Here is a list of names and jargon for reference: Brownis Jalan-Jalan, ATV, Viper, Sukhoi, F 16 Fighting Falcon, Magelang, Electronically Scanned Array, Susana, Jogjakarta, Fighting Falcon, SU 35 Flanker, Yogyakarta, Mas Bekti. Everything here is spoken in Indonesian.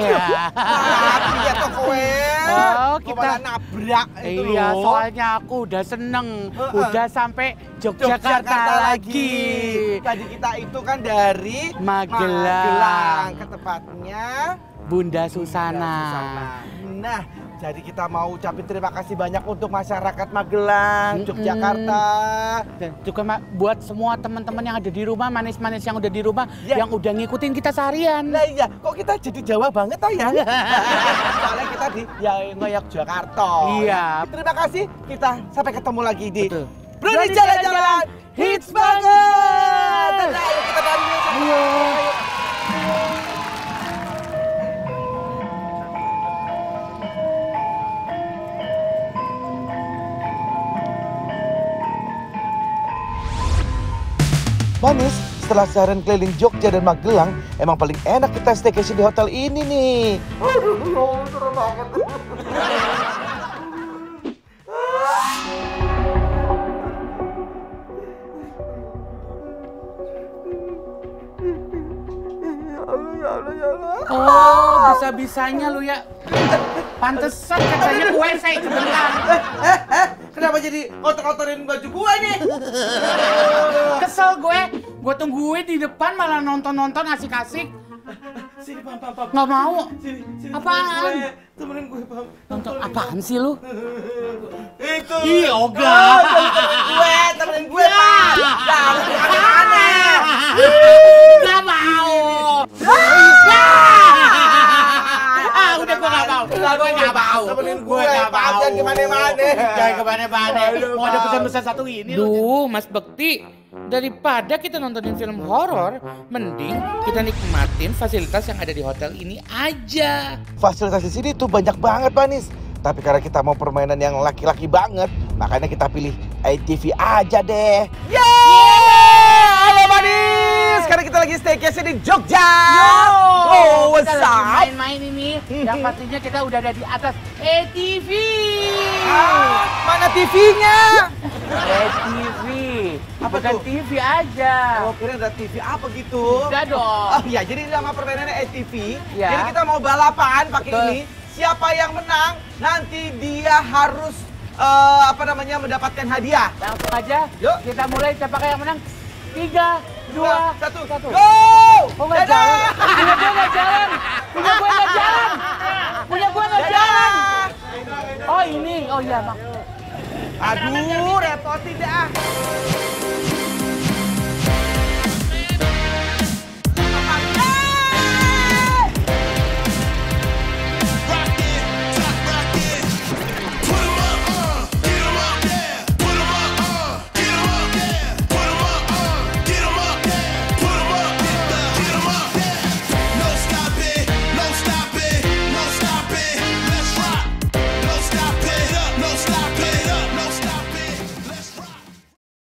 Tapi ya toh kowe. Oh, kita nabrak itu loh. Iya, soalnya aku udah seneng. Udah sampai Jogjakarta lagi. Tadi kita itu kan dari Magelang ke tempatnya Bunda Susana. Nah, jadi kita mau ucapin terima kasih banyak untuk masyarakat Magelang, Yogyakarta. Dan juga buat semua teman-teman yang ada di rumah, manis-manis yang udah di rumah, yang udah ngikutin kita seharian. Nah iya, kok kita jadi Jawa banget toh ya? Soalnya kita di Yogyakarta. Iya. Terima kasih, kita sampai ketemu lagi di Brownis Jalan-Jalan. Hits banget! Ayo kita balik. Manis, setelah seharian keliling Jogja dan Magelang, emang paling enak kita staycation di hotel ini nih. Aduh, seru banget. Oh, bisa-bisanya lu ya. Pantesan katanya gue saya kebetulan. Kenapa jadi kotor-kotorin baju gue nih? Kesel gue tungguin di depan malah nonton-nonton asik-asik. Sini Bang. Nggak mau. Sini, apaan? Temenin gue Bang. Nonton apaan sih lu? Itu. Iya, oga. Temenin gue Bang. Aneh-aneh. Nggak mau. Gue gak mau. Jangan kemana-mana. Mau ada pesan-pesan satu ini. Duh, Mas Bekti. Daripada kita nontonin film horor, mending kita nikmatin fasilitas yang ada di hotel ini aja. Fasilitas di sini tuh banyak banget, Manis. Tapi karena kita mau permainan yang laki-laki banget, makanya kita pilih ATV aja deh. Halo Manis, sekarang kita lagi staycation di Jogja. Oh, what's up? Main-main ini, yang pastinya kita udah ada di atas ATV. Mana TV-nya? ATV. Bukan TV aja. Oh, kira ada TV apa gitu? Enggak dong. Oh iya, jadi nama permainannya ATV. Jadi kita mau balapan pakai ini. Siapa yang menang, nanti dia harus mendapatkan hadiah. Langsung aja, yuk kita mulai. Siapa yang menang? 3, 2, 1. Go! Punya gue nggak jalan. Oh ini, oh iya Mak. Aduh, repotin dah.